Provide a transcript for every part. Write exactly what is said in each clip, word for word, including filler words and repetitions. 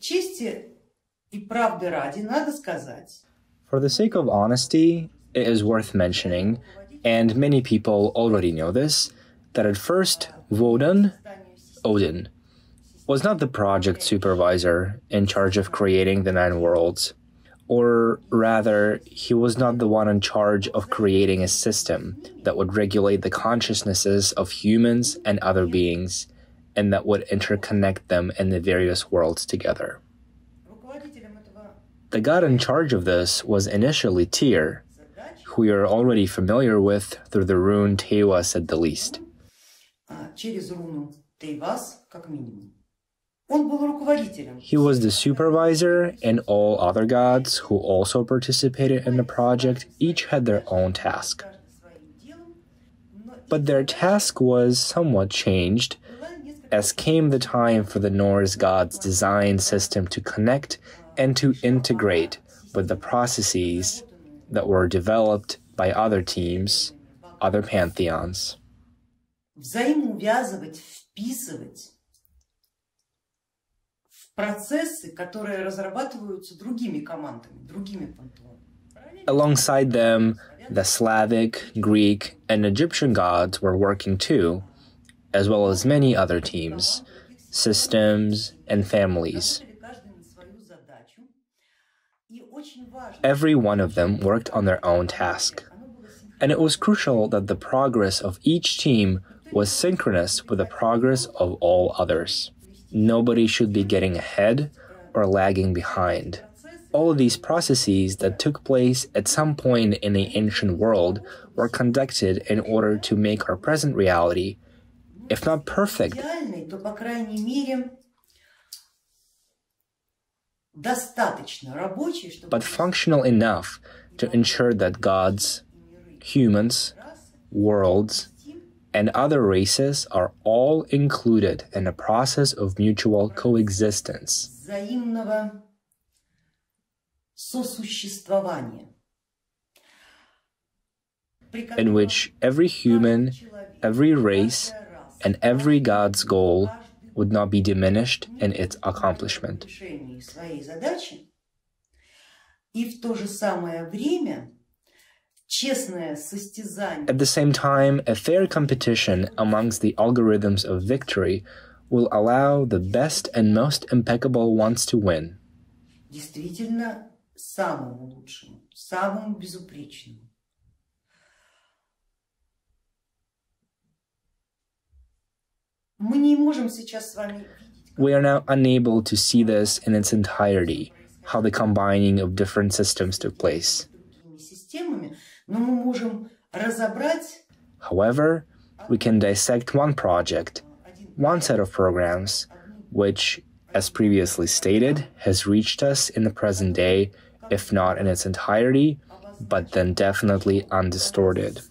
чести и правды ради надо сказать. For the sake of honesty, it is worth mentioning, and many people already know this, that at first Woden, Odin, was not the project supervisor in charge of creating the Nine Worlds. Or rather, he was not the one in charge of creating a system that would regulate the consciousnesses of humans and other beings, and that would interconnect them in the various worlds together. The god in charge of this was initially Tyr, who we are already familiar with through the rune Teiwaz at the least. He was the supervisor, and all other gods who also participated in the project each had their own task. But their task was somewhat changed, as came the time for the Norse gods' design system to connect and to integrate with the processes that were developed by other teams, other pantheons. Alongside them, the Slavic, Greek, and Egyptian gods were working too, as well as many other teams, systems, and families. Every one of them worked on their own task, and it was crucial that the progress of each team was synchronous with the progress of all others. Nobody should be getting ahead or lagging behind. All of these processes that took place at some point in the ancient world were conducted in order to make our present reality, if not perfect, but functional enough to ensure that gods, humans, worlds, and other races are all included in a process of mutual coexistence. In which every human, every race, and every god's goal would not be diminished in its accomplishment. At the same time, a fair competition amongst the algorithms of victory will allow the best and most impeccable ones to win. We are now unable to see this in its entirety, how the combining of different systems took place. However, we can dissect one project, one set of programs, which, as previously stated, has reached us in the present day, if not in its entirety, but then definitely undistorted.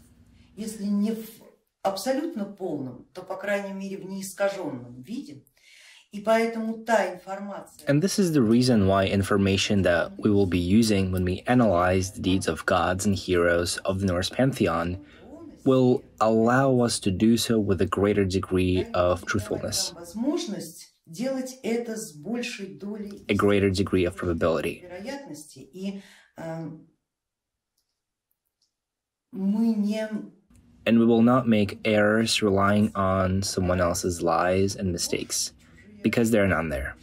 And this is the reason why information that we will be using when we analyze the deeds of gods and heroes of the Norse pantheon will allow us to do so with a greater degree of truthfulness, a greater degree of probability. And we will not make errors relying on someone else's lies and mistakes, because there are none there.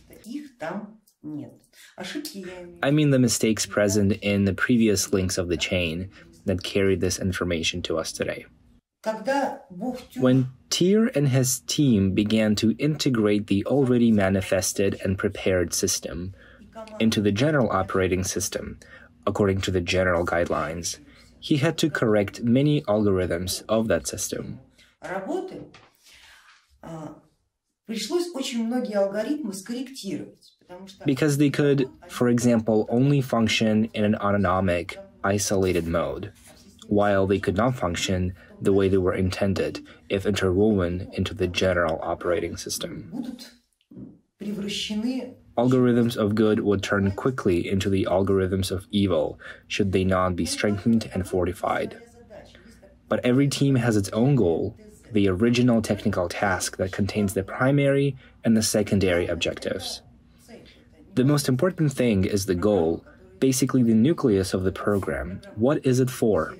I mean the mistakes present in the previous links of the chain that carried this information to us today. When Tyr and his team began to integrate the already manifested and prepared system into the general operating system, according to the general guidelines, he had to correct many algorithms of that system. Because they could, for example, only function in an autonomic, isolated mode, while they could not function the way they were intended if interwoven into the general operating system. Algorithms of good would turn quickly into the algorithms of evil should they not be strengthened and fortified. But every team has its own goal, the original technical task that contains the primary and the secondary objectives. The most important thing is the goal, basically the nucleus of the program. What is it for?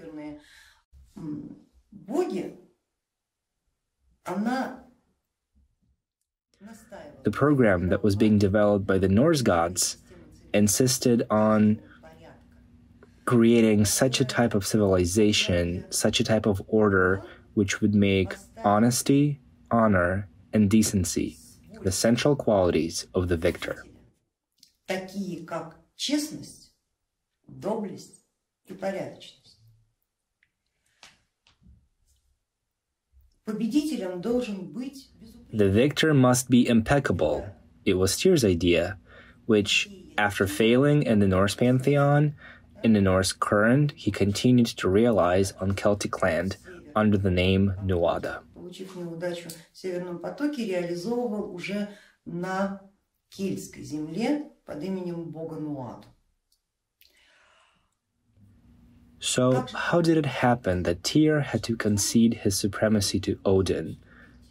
The program that was being developed by the Norse gods insisted on creating such a type of civilization, such a type of order, which would make honesty, honor, and decency the central qualities of the victor. The victor must be impeccable. It was Tyr's idea, which, after failing in the Norse pantheon, in the Norse current, he continued to realize on Celtic land under the name Nuada. So, how did it happen that Tyr had to concede his supremacy to Odin,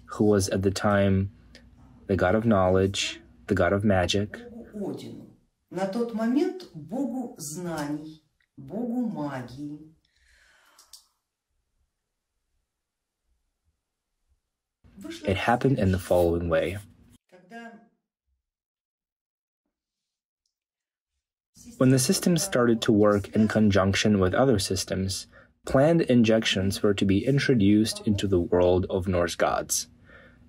who was at the time the god of knowledge, the god of magic? It happened in the following way. When the system started to work in conjunction with other systems, planned injections were to be introduced into the world of Norse gods.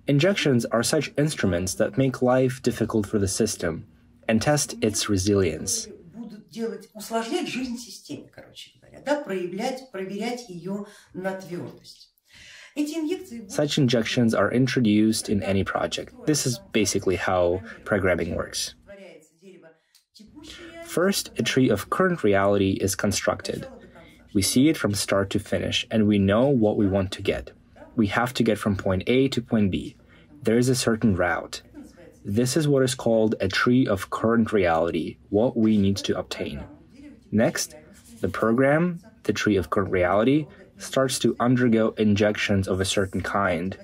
Injections are such instruments that make life difficult for the system and test its resilience. Such injections are introduced in any project. This is basically how programming works. First, a tree of current reality is constructed. We see it from start to finish, and we know what we want to get. We have to get from point A to point B. There is a certain route. This is what is called a tree of current reality, what we need to obtain. Next, the program, the tree of current reality, starts to undergo injections of a certain kind.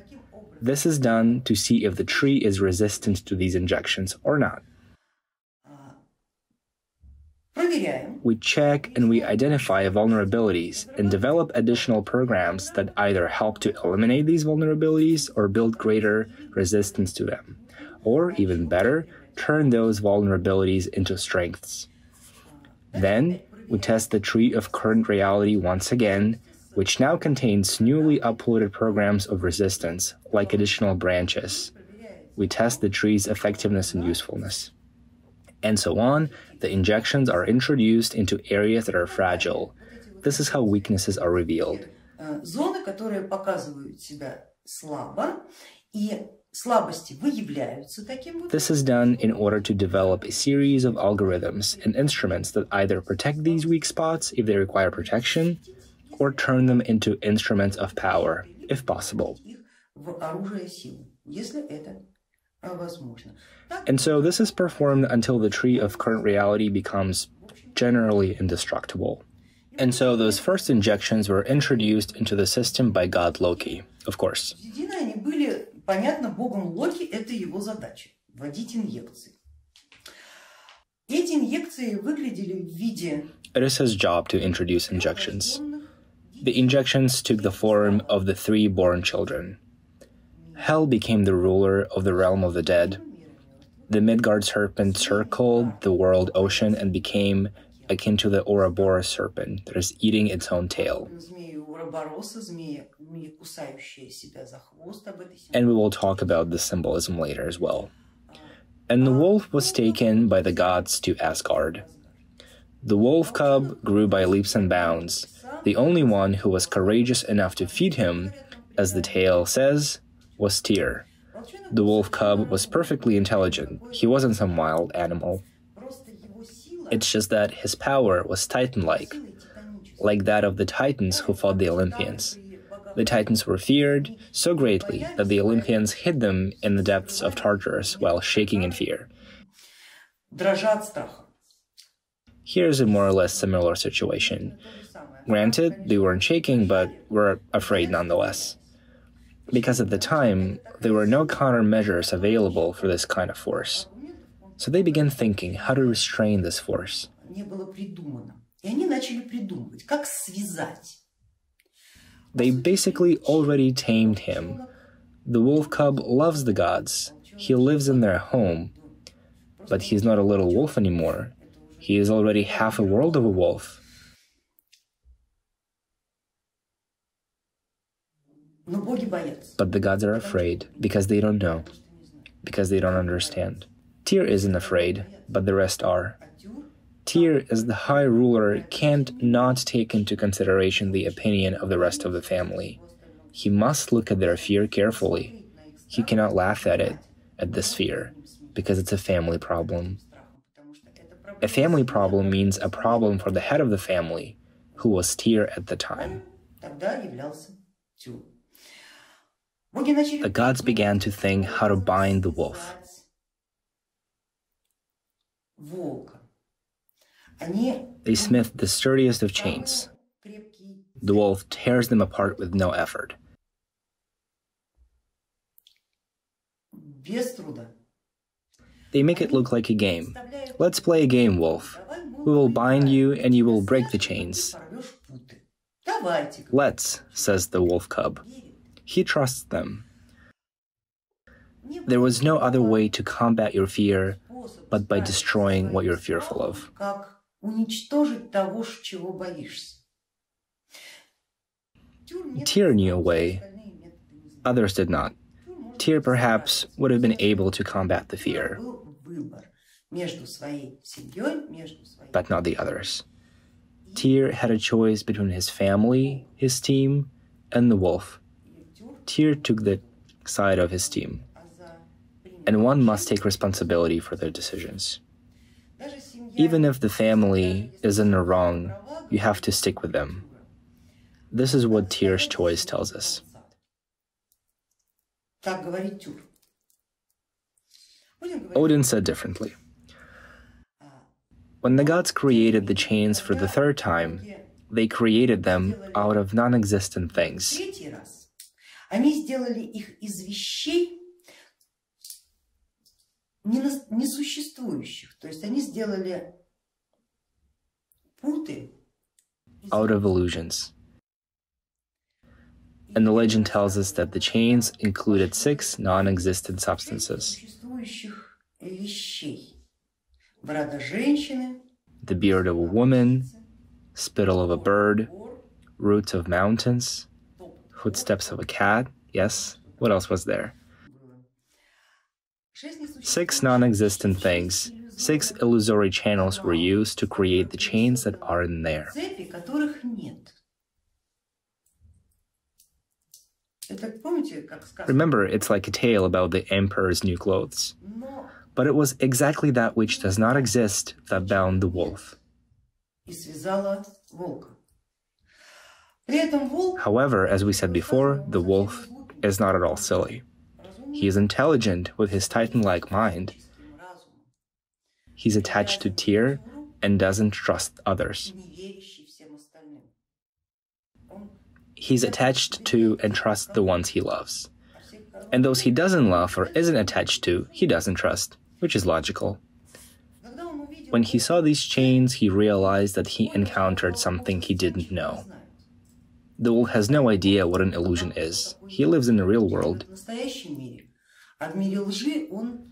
This is done to see if the tree is resistant to these injections or not. We check and we identify vulnerabilities and develop additional programs that either help to eliminate these vulnerabilities or build greater resistance to them, or even better, turn those vulnerabilities into strengths. Then, we test the tree of current reality once again, which now contains newly uploaded programs of resistance, like additional branches. We test the tree's effectiveness and usefulness. And so on, the injections are introduced into areas that are fragile. This is how weaknesses are revealed. This is done in order to develop a series of algorithms and instruments that either protect these weak spots if they require protection, or turn them into instruments of power, if possible. And so this is performed until the tree of current reality becomes generally indestructible. And so those first injections were introduced into the system by god Loki, of course. It is his job to introduce injections. The injections took the form of the three born children. Hel became the ruler of the realm of the dead. The Midgard serpent circled the world ocean and became akin to the Ouroboros serpent that is eating its own tail. And we will talk about the symbolism later as well. And the wolf was taken by the gods to Asgard. The wolf cub grew by leaps and bounds. The only one who was courageous enough to feed him, as the tale says, was Tyr. The wolf cub was perfectly intelligent. He wasn't some wild animal. It's just that his power was Titan-like, like that of the Titans who fought the Olympians. The Titans were feared so greatly that the Olympians hid them in the depths of Tartarus while shaking in fear. Here's a more or less similar situation. Granted, they weren't shaking, but were afraid nonetheless. Because at the time, there were no countermeasures available for this kind of force. So they began thinking how to restrain this force. They basically already tamed him. The wolf cub loves the gods. He lives in their home. But he's not a little wolf anymore. He is already half a world of a wolf. But the gods are afraid, because they don't know, because they don't understand. Tyr isn't afraid, but the rest are. Tyr, as the high ruler, can't not take into consideration the opinion of the rest of the family. He must look at their fear carefully. He cannot laugh at it, at this fear, because it's a family problem. A family problem means a problem for the head of the family, who was Tyr at the time. The gods began to think how to bind the wolf. They smithed the sturdiest of chains. The wolf tears them apart with no effort. They make it look like a game. Let's play a game, wolf. We will bind you and you will break the chains. Let's, says the wolf cub. He trusts them. There was no other way to combat your fear but by destroying what you're fearful of. Tyr knew a way. Others did not. Tyr perhaps would have been able to combat the fear, but not the others. Tyr had a choice between his family, his team, and the wolf. Tyr took the side of his team, and one must take responsibility for their decisions. Even if the family is in the wrong, you have to stick with them. This is what Tyr's choice tells us. Odin said differently. When the gods created the chains for the third time, they created them out of non-existent things. Out of illusions. And the legend tells us that the chains included six non-existent substances. The beard of a woman, spittle of a bird, roots of mountains, footsteps of a cat, yes, what else was there? Six non-existent things, six illusory channels were used to create the chains that aren't there. Remember, it's like a tale about the emperor's new clothes. But it was exactly that which does not exist that bound the wolf. However, as we said before, the wolf is not at all silly. He is intelligent with his titan-like mind. He's attached to Tyr and doesn't trust others. He's attached to and trusts the ones he loves. And those he doesn't love or isn't attached to, he doesn't trust, which is logical. When he saw these chains, he realized that he encountered something he didn't know. The wolf has no idea what an illusion is. He lives in the real world.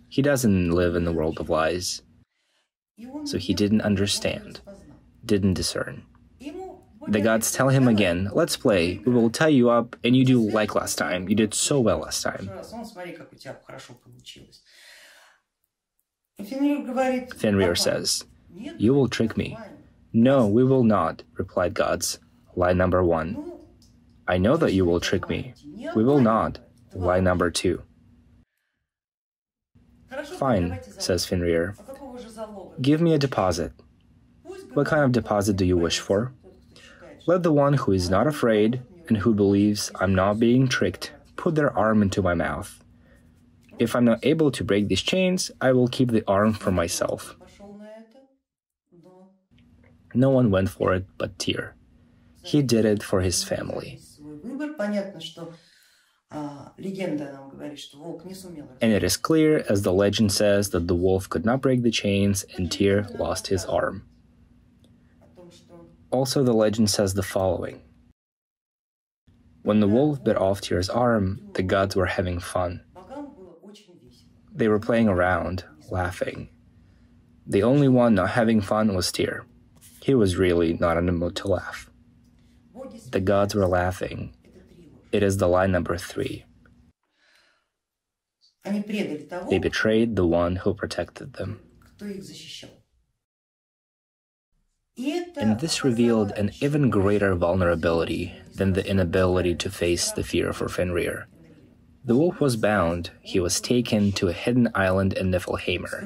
He doesn't live in the world of lies. So he didn't understand, didn't discern. The gods tell him again, let's play, we will tie you up, and you do like last time. You did so well last time. Fenrir says, you will trick me. No, we will not, replied gods. Lie number one. I know that you will trick me. We will not. Lie number two. Fine, says Fenrir. Give me a deposit. What kind of deposit do you wish for? Let the one who is not afraid and who believes I'm not being tricked put their arm into my mouth. If I'm not able to break these chains, I will keep the arm for myself. No one went for it but Tyr. He did it for his family. And it is clear, as the legend says, that the wolf could not break the chains and Tyr lost his arm. Also, the legend says the following. When the wolf bit off Tyr's arm, the gods were having fun. They were playing around, laughing. The only one not having fun was Tyr. He was really not in the mood to laugh. The gods were laughing. It is the lie number three. They betrayed the one who protected them. And this revealed an even greater vulnerability than the inability to face the fear for Fenrir. The wolf was bound. He was taken to a hidden island in Niflheimr.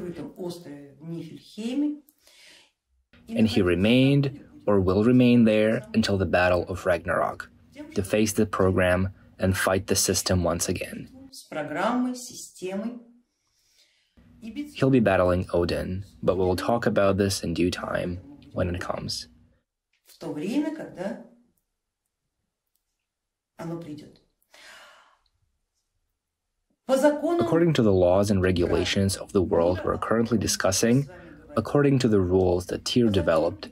And he remained, or will remain there, until the Battle of Ragnarok, to face the program and fight the system once again. He'll be battling Odin, but we'll talk about this in due time when it comes. According to the laws and regulations of the world we're currently discussing, according to the rules that Tyr developed,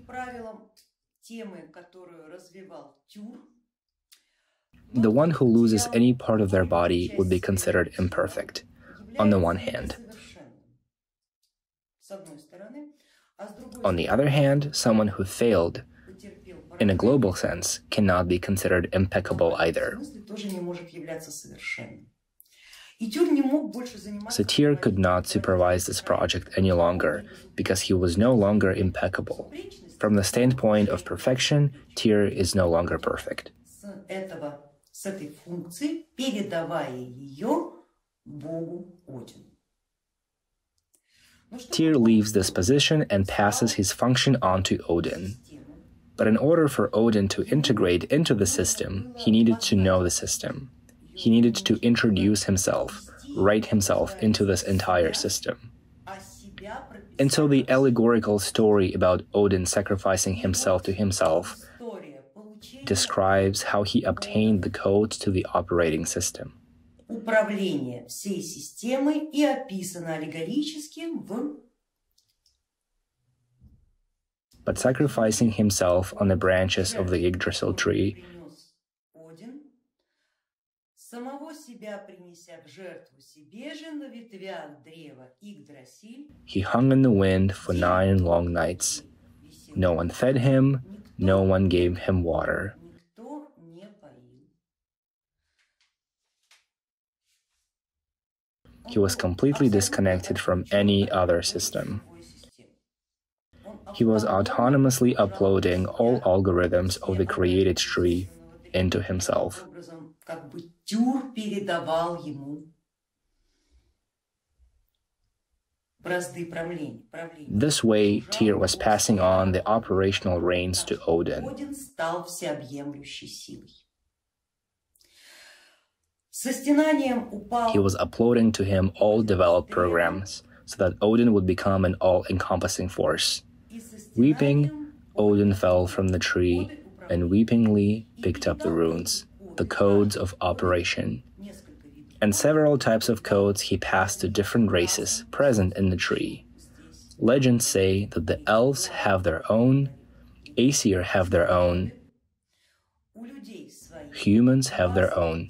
the one who loses any part of their body would be considered imperfect, on the one hand. On the other hand, someone who failed, in a global sense, cannot be considered impeccable either. So Tyr could not supervise this project any longer, because he was no longer impeccable. From the standpoint of perfection, Tyr is no longer perfect. С этой функцией, передавая ее Богу Одину. Tyr leaves this position and passes his function on to Odin. But in order for Odin to integrate into the system, he needed to know the system. He needed to introduce himself, write himself into this entire system. And so the allegorical story about Odin sacrificing himself to himself describes how he obtained the codes to the operating system. But sacrificing himself on the branches of the Yggdrasil tree he hung in the wind for nine long nights. No one fed him, no one gave him water. He was completely disconnected from any other system. He was autonomously uploading all algorithms of the created tree into himself. This way, Tyr was passing on the operational reins to Odin. He was uploading to him all developed programs, so that Odin would become an all-encompassing force. Weeping, Odin fell from the tree, and weepingly picked up the runes, the codes of operation. And several types of codes he passed to different races present in the tree. Legends say that the elves have their own, Aesir have their own, humans have their own.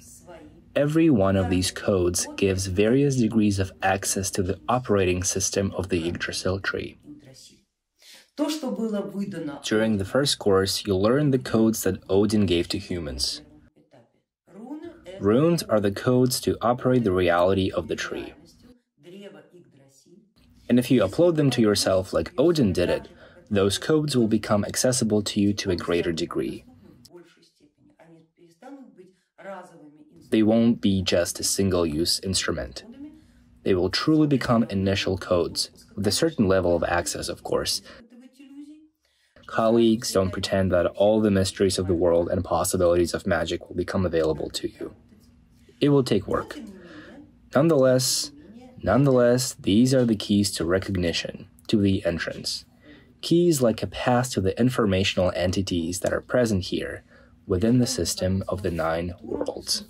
Every one of these codes gives various degrees of access to the operating system of the Yggdrasil tree. During the first course, you learn the codes that Odin gave to humans. Runes are the codes to operate the reality of the tree. And if you upload them to yourself like Odin did it, those codes will become accessible to you to a greater degree. They won't be just a single-use instrument. They will truly become initial codes, with a certain level of access, of course. Colleagues, don't pretend that all the mysteries of the world and possibilities of magic will become available to you. It will take work. Nonetheless, nonetheless, these are the keys to recognition, to the entrance. Keys like a pass to the informational entities that are present here, within the system of the Nine Worlds.